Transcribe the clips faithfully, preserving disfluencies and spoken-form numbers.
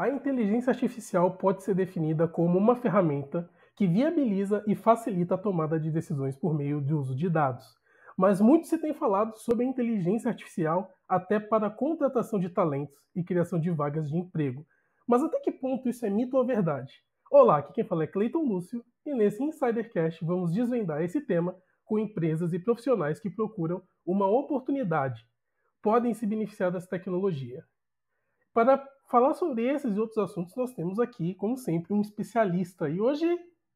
A inteligência artificial pode ser definida como uma ferramenta que viabiliza e facilita a tomada de decisões por meio do uso de dados. Mas muito se tem falado sobre a inteligência artificial até para a contratação de talentos e criação de vagas de emprego. Mas até que ponto isso é mito ou verdade? Olá, aqui quem fala é Cleiton Lúcio, e nesse InsiderCast vamos desvendar esse tema com empresas e profissionais que procuram uma oportunidade. Podem se beneficiar dessa tecnologia. Para falar sobre esses e outros assuntos, nós temos aqui, como sempre, um especialista, e hoje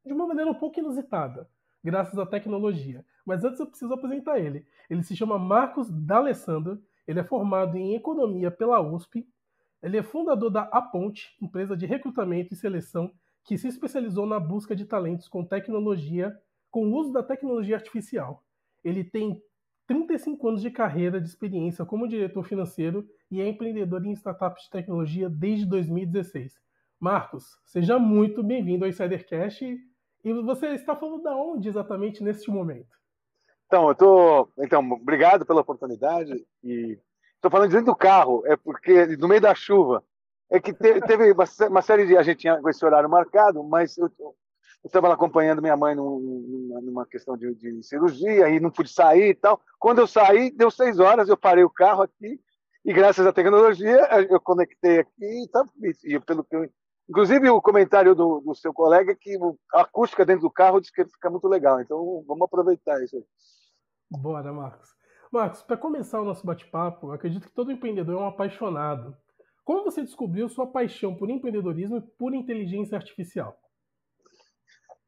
de uma maneira um pouco inusitada, graças à tecnologia. Mas antes eu preciso apresentar ele. Ele se chama Marcos D'Alessandro, ele é formado em Economia pela U S P, ele é fundador da Aponte, empresa de recrutamento e seleção que se especializou na busca de talentos com tecnologia, com o uso da tecnologia artificial. Ele tem trinta e cinco anos de carreira de experiência como diretor financeiro e é empreendedor em startups de tecnologia desde dois mil e dezesseis. Marcos, seja muito bem-vindo ao InsiderCast. E você está falando de onde exatamente neste momento? Então, eu tô, então, obrigado pela oportunidade. E estou falando dentro do carro, é porque no meio da chuva. É que teve, teve uma, uma série de... A gente tinha esse horário marcado, mas eu estava lá acompanhando minha mãe num, numa questão de, de cirurgia, e não pude sair e tal. Quando eu saí, deu seis horas, eu parei o carro aqui, e graças à tecnologia, eu conectei aqui. Tá, e pelo que eu, inclusive, o comentário do, do seu colega é que a acústica dentro do carro diz que fica muito legal. Então, vamos aproveitar isso aí. Bora, Marcos. Marcos, para começar o nosso bate-papo, acredito que todo empreendedor é um apaixonado. Como você descobriu sua paixão por empreendedorismo e por inteligência artificial?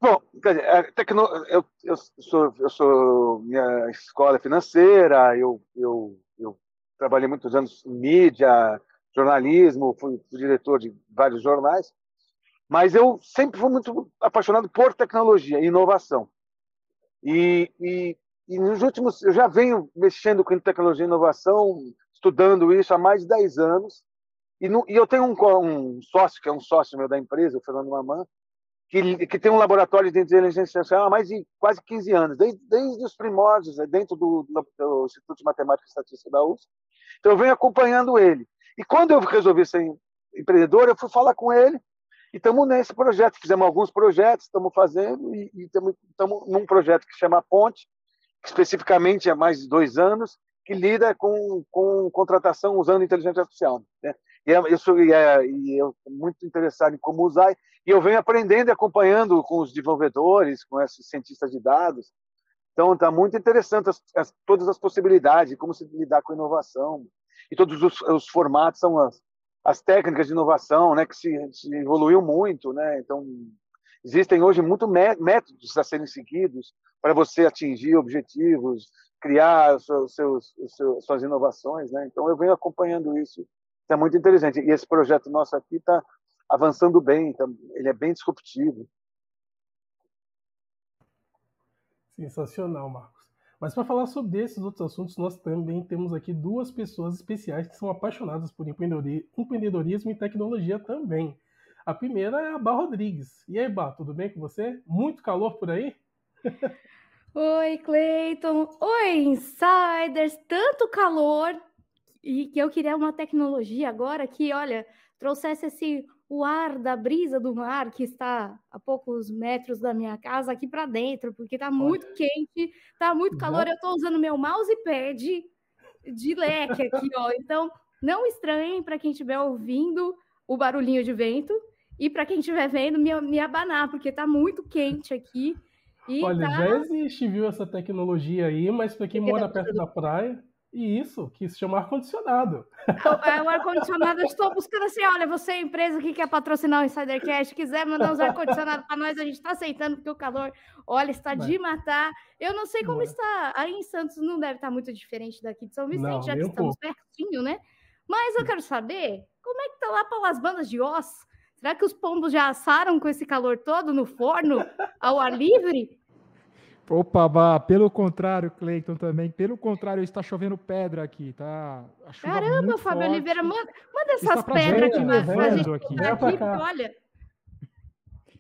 Bom, tecno... eu, eu, sou, eu sou minha escola financeira, eu, eu, eu trabalhei muitos anos em mídia, jornalismo, fui diretor de vários jornais, mas eu sempre fui muito apaixonado por tecnologia e inovação. E, e, e nos últimos... Eu já venho mexendo com tecnologia e inovação, estudando isso há mais de dez anos, E, no, e eu tenho um, um sócio, que é um sócio meu da empresa, o Fernando Mamã, que, que tem um laboratório de inteligência artificial há mais de quase quinze anos, desde, desde os primórdios, dentro do, do, do Instituto de Matemática e Estatística da U S P. Então, eu venho acompanhando ele. E quando eu resolvi ser empreendedor, eu fui falar com ele, e estamos nesse projeto. Fizemos alguns projetos, estamos fazendo, e estamos num projeto que chama Ponte, que especificamente há mais de dois anos, que lida com, com contratação usando inteligência artificial, né? E eu sou e é, e eu tô muito interessado em como usar, e eu venho aprendendo e acompanhando com os desenvolvedores, com esses cientistas de dados. Então, está muito interessante as, as, todas as possibilidades, como se lidar com inovação, e todos os, os formatos, são as, as técnicas de inovação, né, que se, se evoluiu muito, né? Então, existem hoje muito métodos a serem seguidos para você atingir objetivos, criar seus, seus, seus, suas inovações, né? Então, eu venho acompanhando isso. Está muito interessante. E esse projeto nosso aqui está avançando bem, tá, ele é bem disruptivo. Sensacional, Marcos. Mas para falar sobre esses outros assuntos, nós também temos aqui duas pessoas especiais que são apaixonadas por empreendedorismo e tecnologia também. A primeira é a Bá Rodrigues. E aí, Bá, tudo bem com você? Muito calor por aí? Oi, Cleiton. Oi, Insiders. Tanto calor e que eu queria uma tecnologia agora que, olha, trouxesse esse, o ar da brisa do mar que está a poucos metros da minha casa aqui para dentro, porque está muito quente, está muito calor. Eu estou usando meu mousepad de leque aqui, ó. Então, não estranhem para quem estiver ouvindo o barulhinho de vento e para quem estiver vendo me, me abanar, porque está muito quente aqui. E Olha, tá... já existe, viu, essa tecnologia aí, mas para quem mora perto da praia, e isso, que se chama ar-condicionado. É o ar-condicionado, eu estou buscando assim, olha, você é empresa que quer patrocinar o InsiderCast, quiser mandar uns ar-condicionados para nós, a gente está aceitando, porque o calor, olha, está mas... de matar. Eu não sei como mas... está, aí em Santos não deve estar muito diferente daqui de São Vicente, não, já que estamos pouco. pertinho, né? Mas eu quero saber, como é que está lá para as bandas de Oz? Será que os pombos já assaram com esse calor todo no forno, ao ar livre? Opa, Bá, pelo contrário, Cleiton, também. Pelo contrário, está chovendo pedra aqui, tá? Caramba, Fábio Oliveira, manda, manda essas pedras aqui pra gente botar aqui, olha.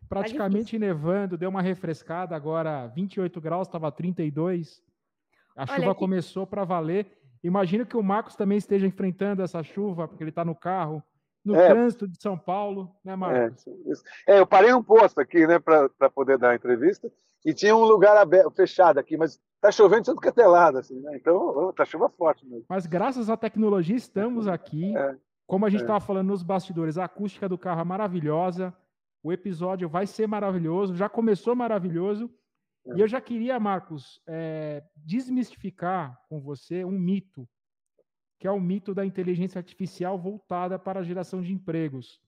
Praticamente nevando, deu uma refrescada, agora vinte e oito graus, estava trinta e dois. A chuva começou para valer. Imagino que o Marcos também esteja enfrentando essa chuva, porque ele está no carro. no é, trânsito de São Paulo, né, Marcos? É, é eu parei um posto aqui, né, para poder dar a entrevista, e tinha um lugar aberto, fechado aqui, mas está chovendo de tudo que é telado, assim, né? Então está chuva forte mesmo. Mas graças à tecnologia estamos aqui. É, como a gente estava é. falando nos bastidores, a acústica do carro é maravilhosa, o episódio vai ser maravilhoso, já começou maravilhoso. E eu já queria, Marcos, é, desmistificar com você um mito, que é o mito da inteligência artificial voltada para a geração de empregos.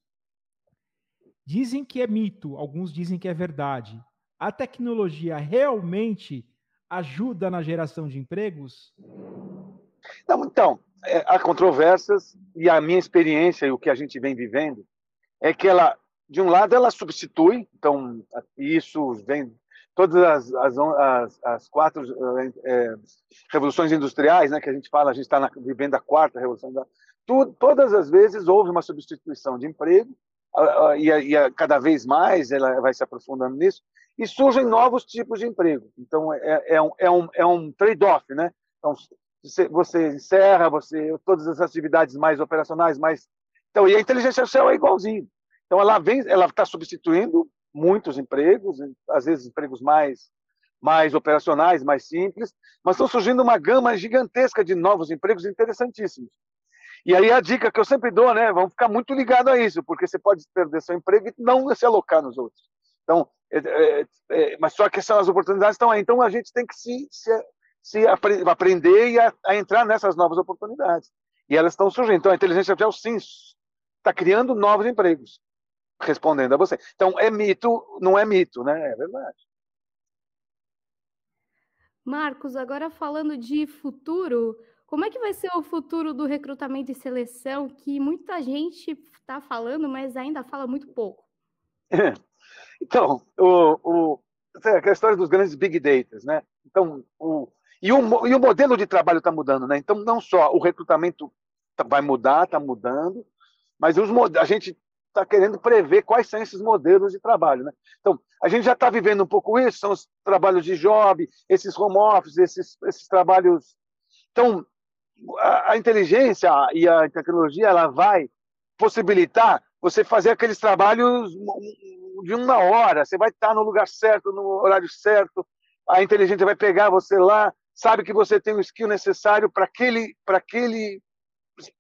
Dizem que é mito, alguns dizem que é verdade. A tecnologia realmente ajuda na geração de empregos? Não, então, é, há controvérsias, e a minha experiência e o que a gente vem vivendo é que ela, de um lado, ela substitui, então, isso vem... Todas as, as, as, as quatro é, revoluções industriais, né, que a gente fala, a gente está vivendo a quarta revolução. Da, tu, todas as vezes houve uma substituição de emprego, a, a, e, a, e a, cada vez mais ela vai se aprofundando nisso, e surgem novos tipos de emprego. Então, é, é um, é um, é um trade-off, né? Então, você, você encerra você, todas as atividades mais operacionais, mais... Então, e a inteligência artificial é igualzinho. Então, ela vem, ela está substituindo muitos empregos, às vezes empregos mais, mais operacionais, mais simples, mas estão surgindo uma gama gigantesca de novos empregos interessantíssimos. E aí a dica que eu sempre dou, né, vamos ficar muito ligado a isso, porque você pode perder seu emprego e não se alocar nos outros. Então, é, é, é, mas só que as oportunidades estão aí, então a gente tem que se, se, se apre, aprender e a, a entrar nessas novas oportunidades. E elas estão surgindo. Então a inteligência artificial, sim, está criando novos empregos. Respondendo a você. Então, é mito, não é mito, né? É verdade. Marcos, agora falando de futuro, como é que vai ser o futuro do recrutamento e seleção, que muita gente está falando, mas ainda fala muito pouco? É. Então, o, o, a história dos grandes big data, né? Então, o, e, o, e o modelo de trabalho está mudando, né? Então, não só o recrutamento vai mudar, está mudando, mas os, a gente... está querendo prever quais são esses modelos de trabalho, né? Então, a gente já está vivendo um pouco isso, são os trabalhos de job, esses home office, esses, esses trabalhos... Então, a, a inteligência e a tecnologia, ela vai possibilitar você fazer aqueles trabalhos de uma hora, você vai estar no lugar certo, no horário certo, a inteligência vai pegar você lá, sabe que você tem o skill necessário para aquele, para aquele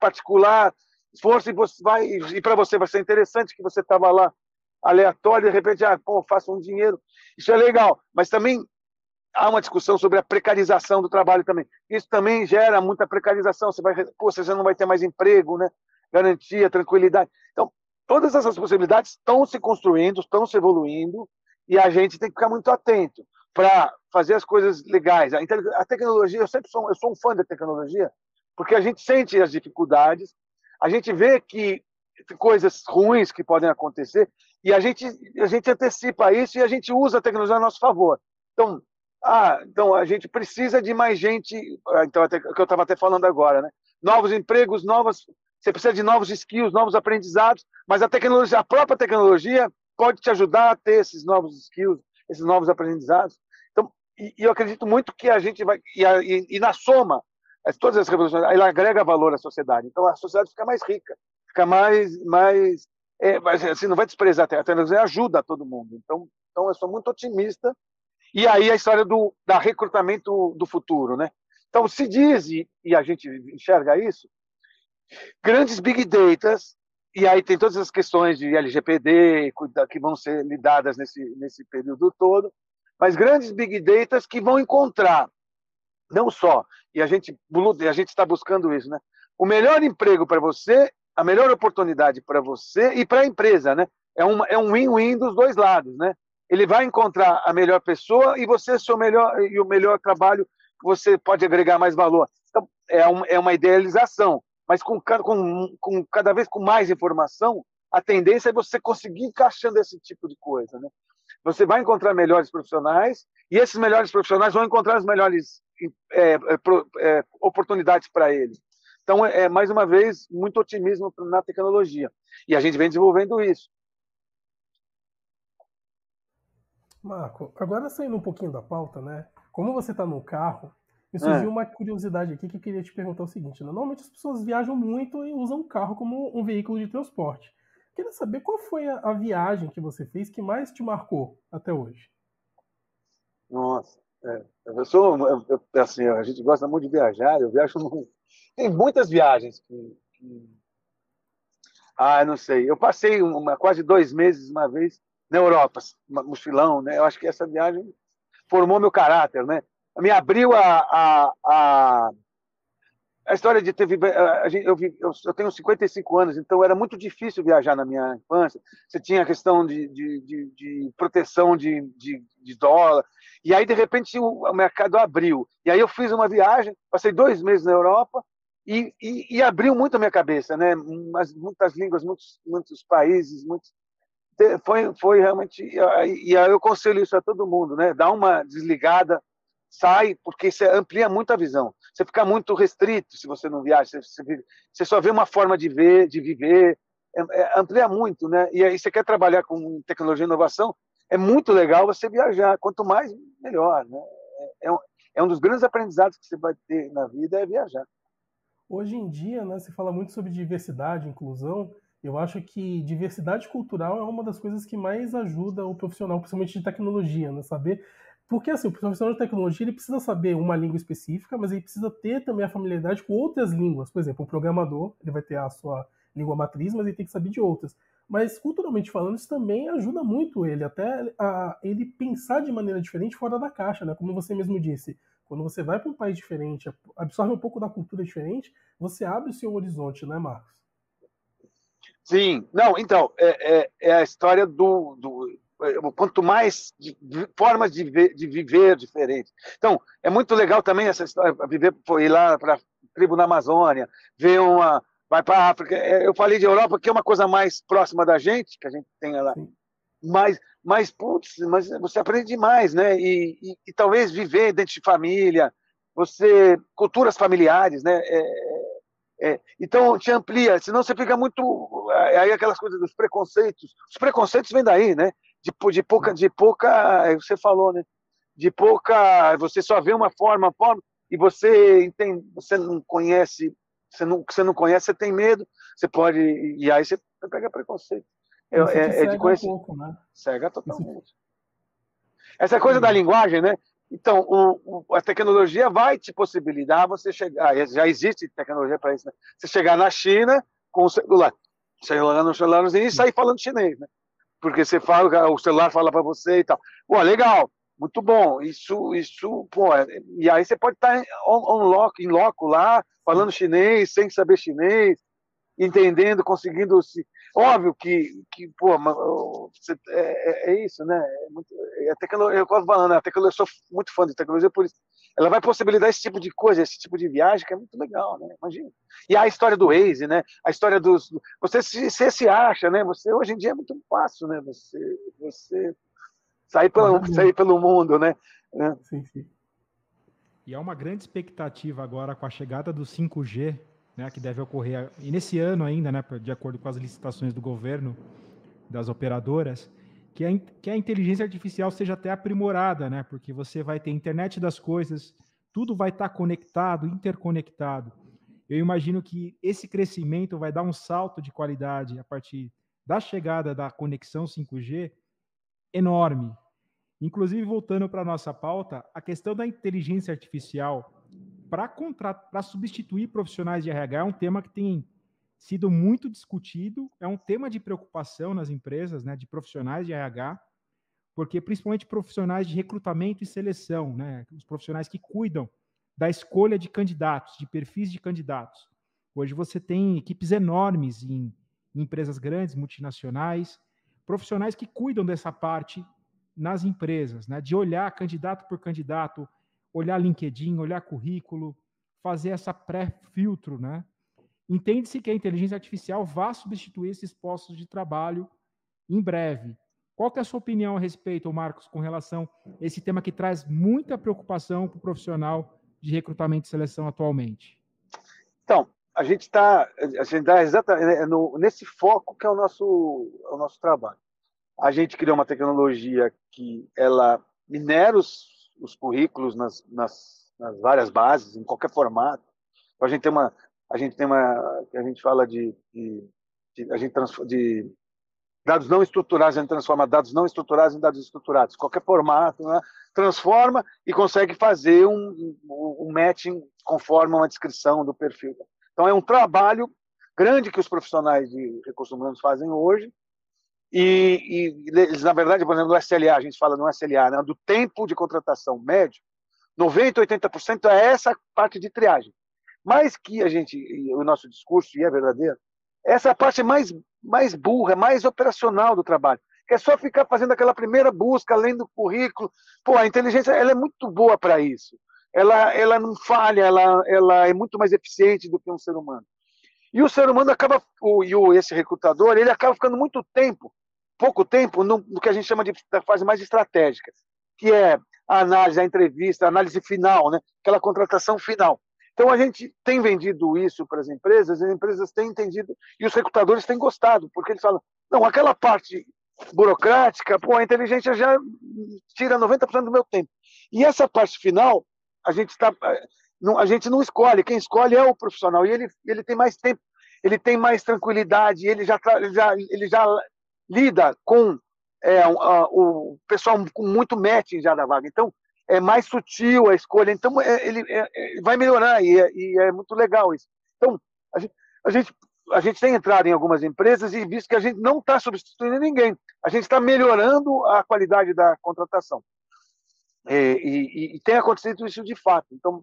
particular... esforço, e você vai, e para você vai ser interessante que você estava lá aleatório e de repente, ah, pô, faço um dinheiro, isso é legal, mas também há uma discussão sobre a precarização do trabalho também, isso também gera muita precarização, você vai, pô, você já não vai ter mais emprego, né, garantia, tranquilidade. Então, todas essas possibilidades estão se construindo, estão se evoluindo, e a gente tem que ficar muito atento para fazer as coisas legais. A, a tecnologia, eu sempre sou, eu sou um fã da tecnologia, porque a gente sente as dificuldades, a gente vê que coisas ruins que podem acontecer e a gente, a gente antecipa isso e a gente usa a tecnologia a nosso favor. Então, ah, então a gente precisa de mais gente, então, até, que eu estava até falando agora, né? Novos empregos, novas, você precisa de novos skills, novos aprendizados, mas a tecnologia, a própria tecnologia pode te ajudar a ter esses novos skills, esses novos aprendizados. Então, e, e eu acredito muito que a gente vai, e, a, e, e na soma, todas as revoluções, ela agrega valor à sociedade. Então, a sociedade fica mais rica, fica mais... mais é, assim, não vai desprezar a tecnologia, ajuda a todo mundo. Então, então, eu sou muito otimista. E aí, a história do da recrutamento do futuro, né? Então, se diz, e, e a gente enxerga isso, grandes big datas, e aí tem todas as questões de L G P D que vão ser lidadas nesse, nesse período todo, mas grandes big datas que vão encontrar não só, e a gente a gente está buscando isso, né? O melhor emprego para você, a melhor oportunidade para você e para a empresa, né? É um é um win-win dos dois lados, né? Ele vai encontrar a melhor pessoa e você seu melhor e o melhor trabalho que você pode agregar mais valor. Então, é uma é uma idealização, mas com com com cada vez com mais informação, a tendência é você conseguir encaixando esse tipo de coisa, né? Você vai encontrar melhores profissionais e esses melhores profissionais vão encontrar as melhores É, é, é, oportunidades para eles. Então, é mais uma vez, muito otimismo na tecnologia. E a gente vem desenvolvendo isso. Marco, agora saindo um pouquinho da pauta, né? Como você está no carro, Me surgiu é. uma curiosidade aqui que eu queria te perguntar o seguinte, né? Normalmente as pessoas viajam muito e usam o carro como um veículo de transporte. Queria saber qual foi a, a viagem que você fez que mais te marcou até hoje. Nossa, é, eu sou, eu, eu, assim, a gente gosta muito de viajar, eu viajo muito. Tem muitas viagens que... que... Ah, não sei. Eu passei uma, quase dois meses uma vez na Europa, mochilão, né? Eu acho que essa viagem formou meu caráter, né? Me abriu a, a, a, a história de ter vivido... Eu, eu, eu tenho cinquenta e cinco anos, então era muito difícil viajar na minha infância. Você tinha a questão de, de, de, de proteção de, de, de dólar. E aí, de repente, o mercado abriu. E aí eu fiz uma viagem, passei dois meses na Europa e, e, e abriu muito a minha cabeça, né? Mas muitas línguas, muitos, muitos países, muitos... Foi, foi realmente... E aí eu aconselho isso a todo mundo, né? Dá uma desligada, sai, porque você amplia muito a visão. Você fica muito restrito se você não viaja, você, você só vê uma forma de ver, de viver, é, é, amplia muito, né? E aí você quer trabalhar com tecnologia e inovação, é muito legal você viajar, quanto mais, melhor, né? É, é, um, é um dos grandes aprendizados que você vai ter na vida, é viajar. Hoje em dia, né, se fala muito sobre diversidade, inclusão. Eu acho que diversidade cultural é uma das coisas que mais ajuda o profissional, principalmente de tecnologia, né? Saber... Porque assim, o profissional de tecnologia ele precisa saber uma língua específica, mas ele precisa ter também a familiaridade com outras línguas. Por exemplo, um programador ele vai ter a sua língua matriz, mas ele tem que saber de outras. Mas culturalmente falando, isso também ajuda muito ele, até a ele pensar de maneira diferente fora da caixa, né? Como você mesmo disse, quando você vai para um país diferente, absorve um pouco da cultura diferente, você abre o seu horizonte, né, Marcos? Sim. Não, então, é, é, é a história do... do... quanto mais de, de, formas de, ver, de viver diferentes. Então, é muito legal também essa história, viver, ir lá para a tribo na Amazônia, ver uma, vai para a África. Eu falei de Europa, que é uma coisa mais próxima da gente, que a gente tem lá. Mas, mas putz, mas você aprende demais, né? E, e, e talvez viver dentro de família, você, culturas familiares, né? É, É, então te amplia, senão você fica muito aí aquelas coisas dos preconceitos. Os preconceitos vêm daí, né? De, de pouca, de pouca, você falou, né? De pouca, você só vê uma forma, forma e você entende, você não conhece, você não, você não conhece, você tem medo, você pode e aí você pega preconceito. É, é, é de conhecer. Um pouco, né? Cega totalmente. Essa coisa da linguagem, né? Então, o, o, a tecnologia vai te possibilitar você chegar... Já existe tecnologia para isso, né? Você chegar na China com o celular. Celular no celularzinho e sair falando chinês, né? Porque você fala, o celular fala para você e tal. Pô, legal, muito bom. Isso, isso, pô... E aí você pode estar on, on loco, em loco lá, falando chinês, sem saber chinês, entendendo, conseguindo... se Óbvio que, que pô, mas, você, é, é isso, né? É muito, é tecnologia, eu estou falando, a tecnologia, eu sou muito fã de tecnologia, por isso ela vai possibilitar esse tipo de coisa, esse tipo de viagem, que é muito legal, né? Imagina. E a história do Waze, né? A história dos... Você se, você se acha, né? Você, hoje em dia é muito fácil, né? Você, você sair, pelo, sair pelo mundo, né? Sim, sim. E há uma grande expectativa agora com a chegada do cinco G, né, que deve ocorrer e nesse ano ainda, né, de acordo com as licitações do governo, das operadoras, que a, que a inteligência artificial seja até aprimorada, né, porque você vai ter internet das coisas, tudo vai estar conectado, interconectado. Eu imagino que esse crescimento vai dar um salto de qualidade a partir da chegada da conexão cinco G enorme. Inclusive, voltando para a nossa pauta, a questão da inteligência artificial para contratar, para substituir profissionais de R H é um tema que tem sido muito discutido, é um tema de preocupação nas empresas, né, de profissionais de R H, porque principalmente profissionais de recrutamento e seleção, né, os profissionais que cuidam da escolha de candidatos, de perfis de candidatos. Hoje você tem equipes enormes em, em empresas grandes, multinacionais, profissionais que cuidam dessa parte nas empresas, né, de olhar candidato por candidato, olhar LinkedIn, olhar currículo, fazer essa pré-filtro, né? Entende-se que a inteligência artificial vai substituir esses postos de trabalho em breve. Qual que é a sua opinião a respeito, Marcos, com relação a esse tema que traz muita preocupação para o profissional de recrutamento e seleção atualmente? Então, a gente está tá exatamente no, nesse foco que é o nosso, é o nosso trabalho. A gente criou uma tecnologia que ela minera os os currículos nas, nas, nas várias bases, em qualquer formato. Então, a gente tem uma, a gente tem uma, a gente fala de, de, de a gente de dados não estruturados, a gente transforma dados não estruturados em dados estruturados, qualquer formato, né? Transforma e consegue fazer um, um, um matching conforme uma descrição do perfil. Então é um trabalho grande que os profissionais de recursos humanos fazem hoje, e, e eles, na verdade, por exemplo, no S L A, a gente fala no S L A, né, do tempo de contratação médio, noventa, oitenta por cento é essa parte de triagem. Mas que a gente, o nosso discurso, e é verdadeiro, essa é a parte mais, mais burra, mais operacional do trabalho, que é só ficar fazendo aquela primeira busca, lendo o currículo. Pô, a inteligência, ela é muito boa para isso. Ela, ela não falha, ela, ela é muito mais eficiente do que um ser humano. E o ser humano acaba, o, e o, esse recrutador, ele acaba ficando muito tempo, pouco tempo, no, no que a gente chama de da fase mais estratégica, que é a análise, a entrevista, a análise final, né? Aquela contratação final. Então, a gente tem vendido isso para as empresas, as empresas têm entendido, e os recrutadores têm gostado, porque eles falam, não, aquela parte burocrática, pô, a inteligência já tira noventa por cento do meu tempo. E essa parte final, a gente, tá, não, a gente não escolhe, quem escolhe é o profissional, e ele, ele tem mais tempo, ele tem mais tranquilidade, ele já, ele já, ele já lida com é, o, o pessoal com muito matching já da vaga. Então, é mais sutil a escolha, então ele vai melhorar, e é, e é muito legal isso. Então, a gente, a, gente, a gente tem entrado em algumas empresas e visto que a gente não está substituindo ninguém, a gente está melhorando a qualidade da contratação. E, e, e tem acontecido isso de fato. Então,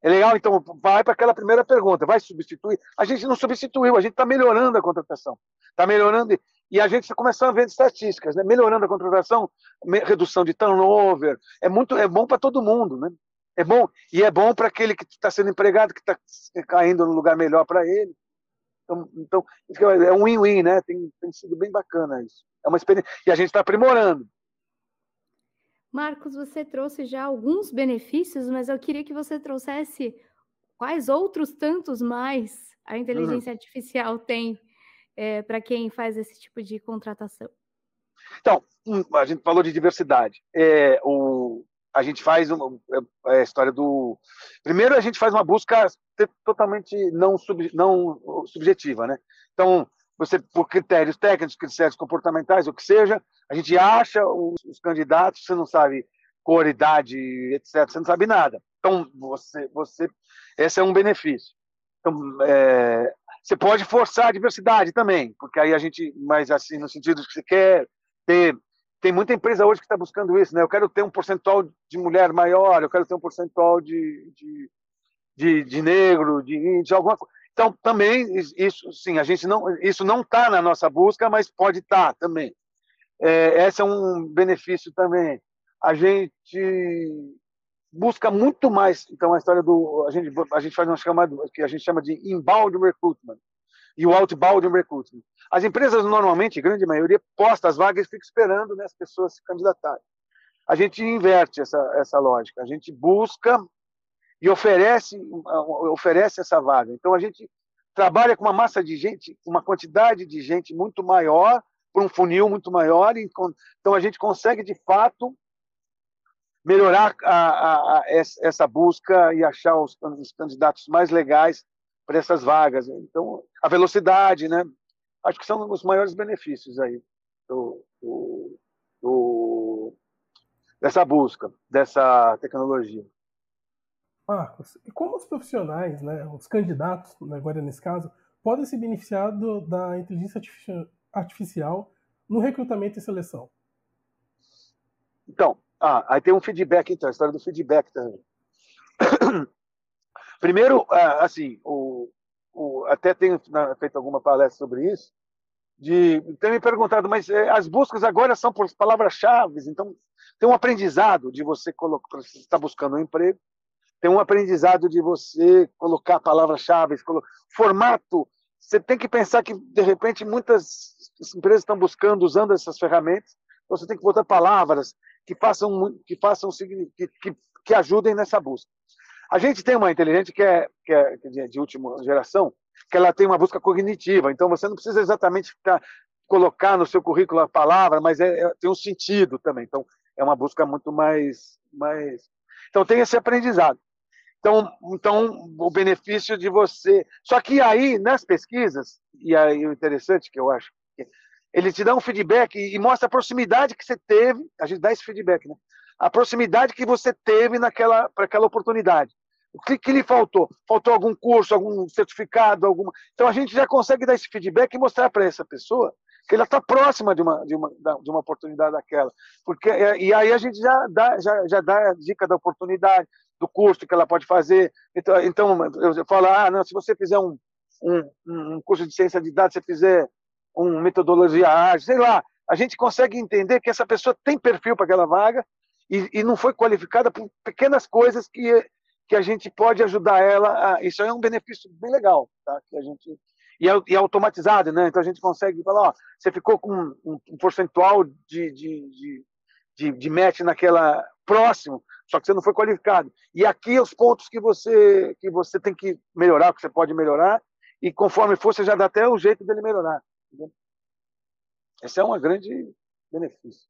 é legal, então, vai para aquela primeira pergunta, vai substituir? A gente não substituiu, a gente está melhorando a contratação, está melhorando... E a gente começou a ver estatísticas, né? Melhorando a contratação, redução de turnover, é, muito, é bom para todo mundo, né? É bom, e é bom para aquele que está sendo empregado, que está caindo no lugar melhor para ele. Então, então, é um win-win, né? Tem, tem sido bem bacana isso. É uma experiência, e a gente está aprimorando. Marcos, você trouxe já alguns benefícios, mas eu queria que você trouxesse quais outros tantos mais a inteligência uhum. artificial tem. É, para quem faz esse tipo de contratação? Então, a gente falou de diversidade. É, o, a gente faz uma, a história do... Primeiro, a gente faz uma busca totalmente não, sub, não subjetiva, né? Então, você, por critérios técnicos, critérios comportamentais, o que seja, a gente acha os, os candidatos, você não sabe cor, idade, etcétera, você não sabe nada. Então, você, você, esse é um benefício. Então, é, você pode forçar a diversidade também, porque aí a gente, mas assim, no sentido que você quer ter, tem muita empresa hoje que está buscando isso, né? Eu quero ter um percentual de mulher maior, eu quero ter um percentual de, de, de, de negro, de, de alguma coisa. Então, também, isso sim, a gente não, isso não está na nossa busca, mas pode estar tá também. É, esse é um benefício também. A gente... busca muito mais, então a história do a gente a gente faz uma chamada que a gente chama de inbound recruitment e o outbound recruitment. As empresas normalmente, grande maioria, posta as vagas e fica esperando, né, as pessoas se candidatarem. A gente inverte essa essa lógica, a gente busca e oferece oferece essa vaga. Então a gente trabalha com uma massa de gente, uma quantidade de gente muito maior, por um funil muito maior, e, então a gente consegue de fato melhorar a, a, a, essa busca e achar os, os candidatos mais legais para essas vagas. Então, a velocidade, né? Acho que são os maiores benefícios aí do, do, do, dessa busca, dessa tecnologia. Marcos, e como os profissionais, né, os candidatos, agora nesse caso, podem se beneficiar do, da inteligência artificial no recrutamento e seleção? Então, Ah, aí tem um feedback, então, a história do feedback também. Primeiro, assim, o, o, até tenho feito alguma palestra sobre isso, de ter me perguntado, mas as buscas agora são por palavras-chave, então tem um aprendizado de você colocar, você está buscando um emprego, tem um aprendizado de você colocar palavras-chave, formato, você tem que pensar que, de repente, muitas empresas estão buscando, usando essas ferramentas, então você tem que botar palavras, que façam, que, façam que, que, que ajudem nessa busca. A gente tem uma inteligência que é, que é de última geração, que ela tem uma busca cognitiva, então você não precisa exatamente ficar, colocar no seu currículo a palavra, mas é, é, tem um sentido também, então é uma busca muito mais... mais... Então tem esse aprendizado. Então, então, o benefício de você... Só que aí, nas pesquisas, e aí o interessante que eu acho, ele te dá um feedback e mostra a proximidade que você teve, a gente dá esse feedback, né? A proximidade que você teve naquela, para aquela oportunidade. O que, que lhe faltou? Faltou algum curso, algum certificado, alguma... Então, a gente já consegue dar esse feedback e mostrar para essa pessoa que ela está próxima de uma, de, uma, de uma oportunidade daquela. Porque, e aí a gente já dá, já, já dá a dica da oportunidade, do curso que ela pode fazer. Então, então eu falo, ah, não, se você fizer um, um, um curso de ciência de dados, se você fizer uma metodologia ágil, sei lá, a gente consegue entender que essa pessoa tem perfil para aquela vaga e, e não foi qualificada por pequenas coisas que, que a gente pode ajudar ela. A, isso é um benefício bem legal, tá? Que a gente... E é, e é automatizado, né? Então a gente consegue falar, ó, você ficou com um, um, um percentual de, de, de, de, de match naquela próximo, só que você não foi qualificado. E aqui os pontos que você, que você tem que melhorar, que você pode melhorar, e conforme for, você já dá até o jeito dele melhorar. Entendeu? Esse é um grande benefício.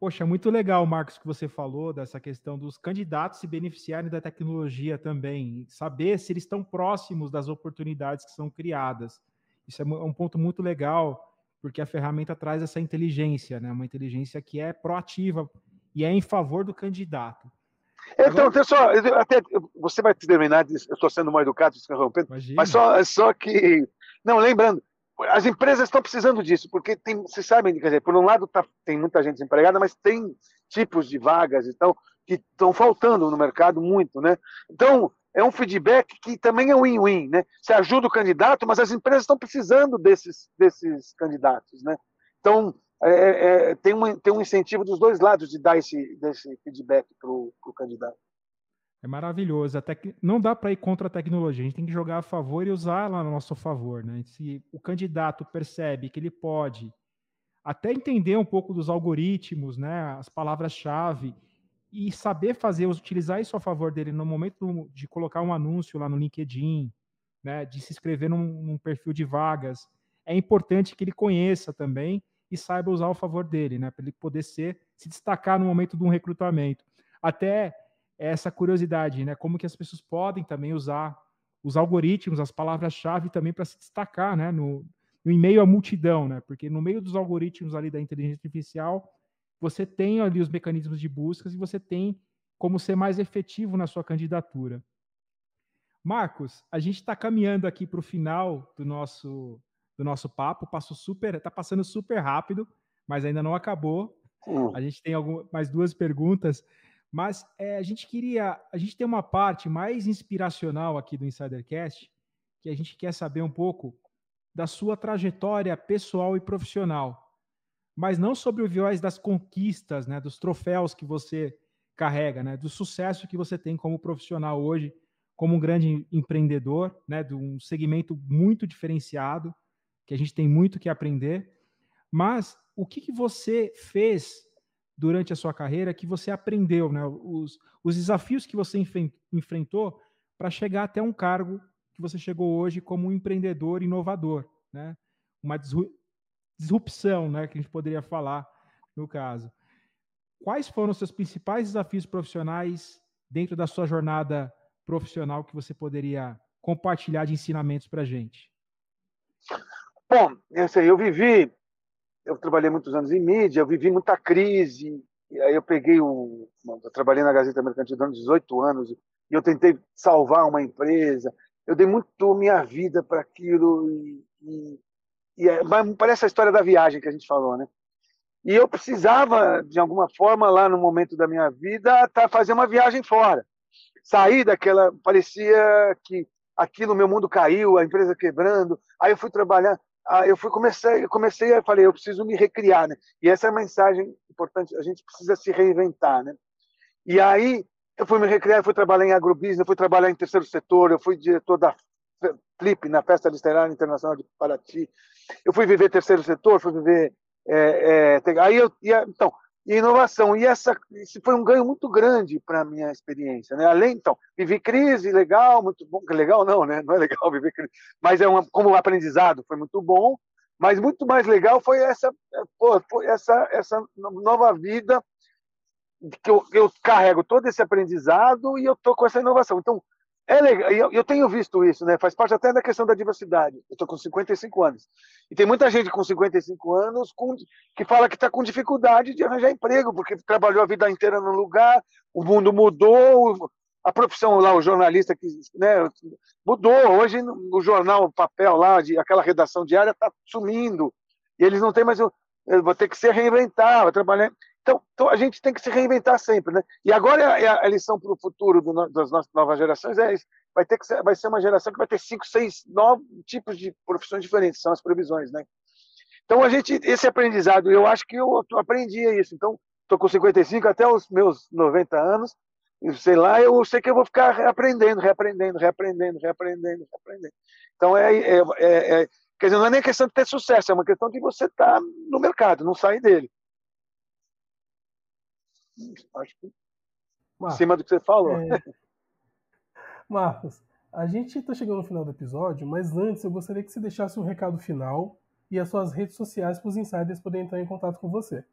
Poxa, muito legal, Marcos, que você falou dessa questão dos candidatos se beneficiarem da tecnologia também, saber se eles estão próximos das oportunidades que são criadas. Isso é um ponto muito legal, porque a ferramenta traz essa inteligência, né? Uma inteligência que é proativa e é em favor do candidato. Então, Agora... pessoal, até você vai terminar, eu estou sendo mal educado, interrompendo, mas só, só que... Não, lembrando, as empresas estão precisando disso, porque tem, vocês sabem, quer dizer, por um lado tá, tem muita gente desempregada, mas tem tipos de vagas e tal que estão faltando no mercado muito, né? Então, é um feedback que também é win-win, né? Você ajuda o candidato, mas as empresas estão precisando desses, desses candidatos, né? Então, é, é, tem, uma, tem um incentivo dos dois lados de dar esse, desse feedback para o candidato. É maravilhoso. Até que não dá para ir contra a tecnologia. A gente tem que jogar a favor e usar ela a nosso favor, né? Se o candidato percebe que ele pode até entender um pouco dos algoritmos, né, as palavras-chave, e saber fazer, utilizar isso a favor dele no momento de colocar um anúncio lá no LinkedIn, né, de se inscrever num, num perfil de vagas, é importante que ele conheça também e saiba usar a favor dele, né, para ele poder ser, se destacar no momento de um recrutamento. Até essa curiosidade, né? Como que as pessoas podem também usar os algoritmos, as palavras-chave também para se destacar, né? No, no meio à multidão, né? Porque no meio dos algoritmos ali da inteligência artificial, você tem ali os mecanismos de buscas e você tem como ser mais efetivo na sua candidatura. Marcos, a gente está caminhando aqui para o final do nosso, do nosso papo, passou super, está passando super rápido, mas ainda não acabou. Uhum. A gente tem algumas, mais duas perguntas. Mas é, a gente queria, a gente tem uma parte mais inspiracional aqui do InsiderCast, que a gente quer saber um pouco da sua trajetória pessoal e profissional, mas não sobre o viés das conquistas, né, dos troféus que você carrega, né, do sucesso que você tem como profissional hoje, como um grande empreendedor, né, de um segmento muito diferenciado, que a gente tem muito que aprender, mas o que, que você fez durante a sua carreira, que você aprendeu, né? Os, os desafios que você enfrentou para chegar até um cargo que você chegou hoje como um empreendedor inovador, né? Uma disrupção, né? Que a gente poderia falar no caso. Quais foram os seus principais desafios profissionais dentro da sua jornada profissional que você poderia compartilhar de ensinamentos para a gente? Bom, eu sei, eu vivi... Eu trabalhei muitos anos em mídia, eu vivi muita crise, e aí eu peguei um... Eu trabalhei na Gazeta Mercantil durante dezoito anos, e eu tentei salvar uma empresa, eu dei muito minha vida para aquilo, e, e, e é, parece a história da viagem que a gente falou, né? E eu precisava, de alguma forma, lá no momento da minha vida, tá, fazer uma viagem fora. Sair daquela... Parecia que aquilo, meu mundo caiu, a empresa quebrando, aí eu fui trabalhar... Ah, eu fui comecei, comecei a falei, eu preciso me recriar, né? E essa é a mensagem importante, a gente precisa se reinventar, né? E aí eu fui me recriar, eu fui trabalhar em agrobusiness, eu fui trabalhar em terceiro setor, eu fui diretor da FLIP, na Festa Literária Internacional de Paraty, eu fui viver terceiro setor, fui viver é, é, aí eu e a, então inovação e essa isso foi um ganho muito grande para minha experiência, né? Além então vivi crise legal, muito bom, legal não, né? Não é legal viver crise, mas é uma, como aprendizado foi muito bom, mas muito mais legal foi essa pô, essa essa nova vida que eu, eu carrego todo esse aprendizado e eu estou com essa inovação. Então, é legal, eu, eu tenho visto isso, né? Faz parte até da questão da diversidade. Eu estou com cinquenta e cinco anos. E tem muita gente com cinquenta e cinco anos com, que fala que está com dificuldade de arranjar emprego, porque trabalhou a vida inteira num lugar, o mundo mudou, a profissão lá, o jornalista, que, né, mudou. Hoje o jornal, o papel lá, de, aquela redação diária está sumindo. E eles não têm mais... Eu, eu vou ter que se reinventar, vou trabalhar... Então, a gente tem que se reinventar sempre, né? E agora é a lição para o futuro das nossas novas gerações é isso. Vai ter que ser, vai ser uma geração que vai ter cinco, seis, nove tipos de profissões diferentes, são as previsões, né? Então, a gente, esse aprendizado, eu acho que eu aprendi isso. Então, estou com cinquenta e cinco até os meus noventa anos, sei lá, eu sei que eu vou ficar aprendendo, reaprendendo, reaprendendo, reaprendendo, reaprendendo. Então, é, é, é, é, quer dizer, não é nem questão de ter sucesso, é uma questão de você estar no mercado, não sair dele. Acho que em cima do que você falou. É... Marcos, a gente está chegando no final do episódio, mas antes eu gostaria que você deixasse um recado final e as suas redes sociais para os insiders poderem entrar em contato com você.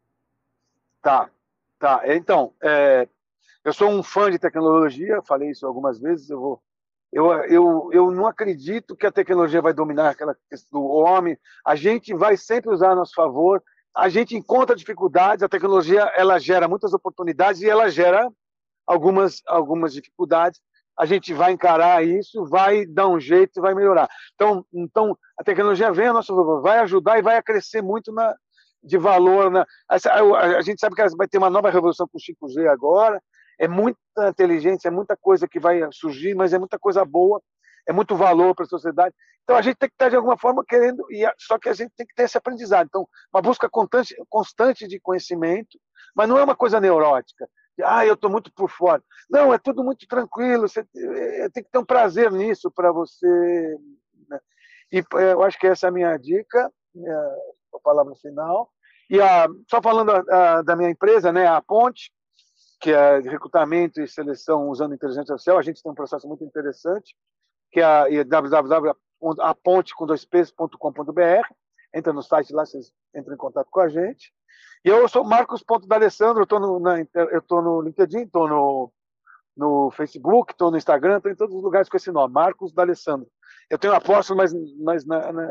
Tá, tá. Então, é... eu sou um fã de tecnologia, falei isso algumas vezes, eu vou... Eu, eu, eu não acredito que a tecnologia vai dominar aquela questão do homem. A gente vai sempre usar a nosso favor. A gente encontra dificuldades, a tecnologia ela gera muitas oportunidades e ela gera algumas, algumas dificuldades. A gente vai encarar isso, vai dar um jeito, vai melhorar. Então, então a tecnologia vem a nosso favor, vai ajudar e vai acrescer muito na, de valor. Na, a, a gente sabe que vai ter uma nova revolução com o cinco G agora, é muita inteligência, é muita coisa que vai surgir, mas é muita coisa boa, é muito valor para a sociedade. Então, a gente tem que estar, de alguma forma, querendo... E só que a gente tem que ter esse aprendizado. Então, uma busca constante, constante de conhecimento, mas não é uma coisa neurótica. Ah, eu estou muito por fora. Não, é tudo muito tranquilo. Você tem que ter um prazer nisso para você... E eu acho que essa é a minha dica, a palavra final. E a, só falando a, a, da minha empresa, né, a Aponte, que é recrutamento e seleção usando inteligência artificial, a gente tem um processo muito interessante, que é w w w ponto aponte com dois p's ponto com ponto b r. Entra no site lá, vocês entram em contato com a gente. E eu sou Marcos D'Alessandro, eu estou no, no LinkedIn, estou no, no Facebook, estou no Instagram, estou em todos os lugares com esse nome, Marcos D'Alessandro. Eu tenho apóstolo, mas, mas na, na,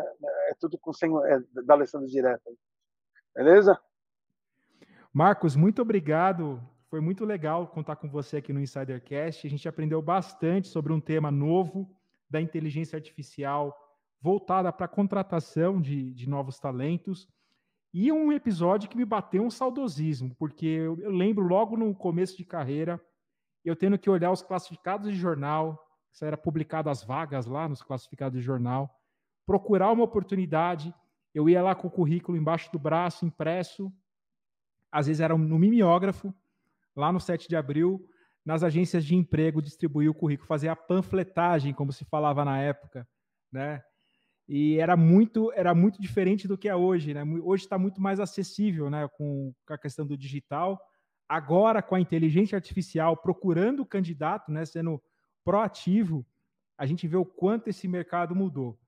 é tudo com sem é, D'Alessandro direto. Beleza? Marcos, muito obrigado. Foi muito legal contar com você aqui no InsiderCast. A gente aprendeu bastante sobre um tema novo, da inteligência artificial voltada para a contratação de, de novos talentos, e um episódio que me bateu um saudosismo, porque eu, eu lembro logo no começo de carreira, eu tendo que olhar os classificados de jornal, isso era publicado as vagas lá nos classificados de jornal, procurar uma oportunidade, eu ia lá com o currículo embaixo do braço, impresso, às vezes era no mimeógrafo, lá no sete de abril, nas agências de emprego, distribuir o currículo, fazer a panfletagem, como se falava na época, né? E era muito, era muito diferente do que é hoje, né? Hoje está muito mais acessível, né? Com a questão do digital. Agora, com a inteligência artificial, procurando o candidato, né? Sendo proativo, a gente vê o quanto esse mercado mudou.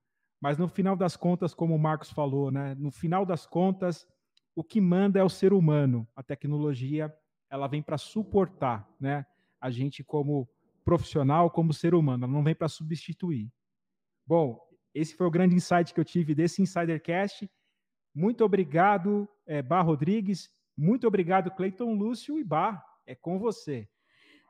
Mas, no final das contas, como o Marcos falou, né? No final das contas, o que manda é o ser humano. A tecnologia, ela vem para suportar, né? A gente como profissional, como ser humano, ela não vem para substituir. Bom, esse foi o grande insight que eu tive desse InsiderCast. Muito obrigado, é, Bá Rodrigues. Muito obrigado, Cleiton Lúcio. E Bá, é com você.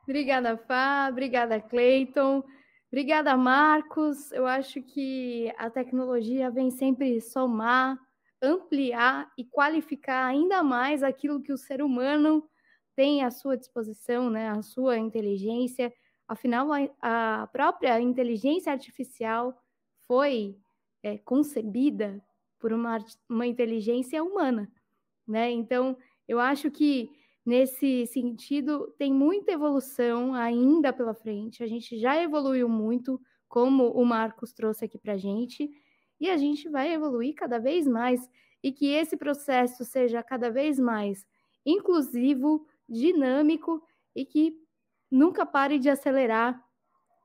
Obrigada, Fá. Obrigada, Cleiton. Obrigada, Marcos. Eu acho que a tecnologia vem sempre somar, ampliar e qualificar ainda mais aquilo que o ser humano tem à sua disposição, né, a sua inteligência. Afinal, a própria inteligência artificial foi é, concebida por uma, uma inteligência humana, né? Então, eu acho que, nesse sentido, tem muita evolução ainda pela frente. A gente já evoluiu muito, como o Marcos trouxe aqui para a gente, e a gente vai evoluir cada vez mais, e que esse processo seja cada vez mais inclusivo, dinâmico, e que nunca pare de acelerar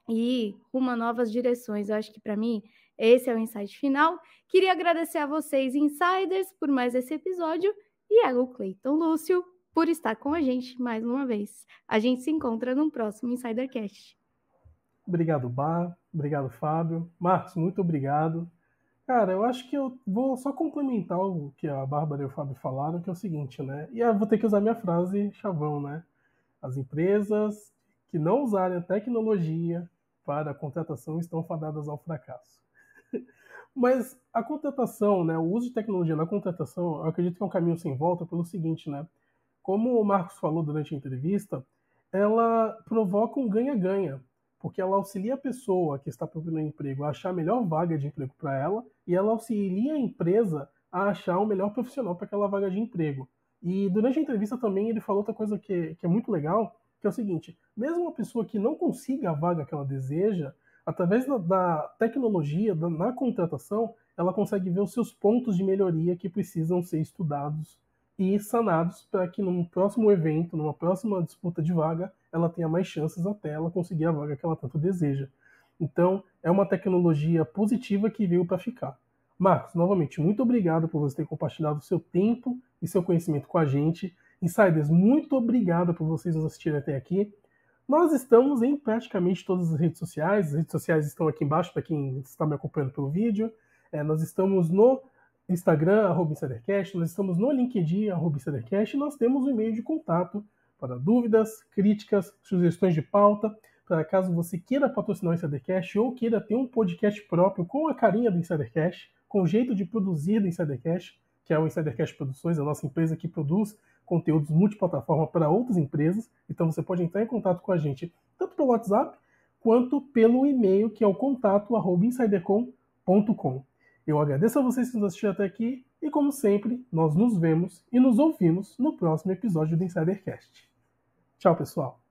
e rumo a novas direções. Eu acho que, para mim, esse é o insight final. Queria agradecer a vocês, insiders, por mais esse episódio, e é o Cleiton Lúcio por estar com a gente mais uma vez. A gente se encontra no próximo InsiderCast. Obrigado, Bá. Obrigado, Fábio. Marcos, muito obrigado. Cara, eu acho que eu vou só complementar o que a Bárbara e o Fábio falaram, que é o seguinte, né? E eu vou ter que usar minha frase chavão, né? As empresas que não usarem a tecnologia para a contratação estão fadadas ao fracasso. Mas a contratação, né, o uso de tecnologia na contratação, eu acredito que é um caminho sem volta pelo seguinte, né? Como o Marcos falou durante a entrevista, ela provoca um ganha-ganha, porque ela auxilia a pessoa que está procurando emprego a achar a melhor vaga de emprego para ela, e ela auxilia a empresa a achar o melhor profissional para aquela vaga de emprego. E durante a entrevista também ele falou outra coisa que, que é muito legal, que é o seguinte, mesmo uma pessoa que não consiga a vaga que ela deseja, através da, da tecnologia, da, na contratação, ela consegue ver os seus pontos de melhoria que precisam ser estudados e sanados para que num próximo evento, numa próxima disputa de vaga, ela tenha mais chances até ela conseguir a vaga que ela tanto deseja. Então, é uma tecnologia positiva que veio para ficar. Marcos, novamente, muito obrigado por você ter compartilhado o seu tempo e seu conhecimento com a gente. Insiders, muito obrigado por vocês nos assistirem até aqui. Nós estamos em praticamente todas as redes sociais. As redes sociais estão aqui embaixo para quem está me acompanhando pelo vídeo. É, nós estamos no Instagram, arroba InsiderCast. Nós estamos no LinkedIn, arroba InsiderCast. E nós temos um e-mail de contato para dúvidas, críticas, sugestões de pauta. Para caso você queira patrocinar o InsiderCast ou queira ter um podcast próprio com a carinha do InsiderCast, com o jeito de produzir do InsiderCast, que é o InsiderCast Produções, a nossa empresa que produz conteúdos multiplataforma para outras empresas. Então você pode entrar em contato com a gente tanto pelo WhatsApp quanto pelo e-mail, que é o contato arroba insidercom ponto com. Eu agradeço a vocês que nos assistiram até aqui e, como sempre, nós nos vemos e nos ouvimos no próximo episódio do InsiderCast. Tchau, pessoal!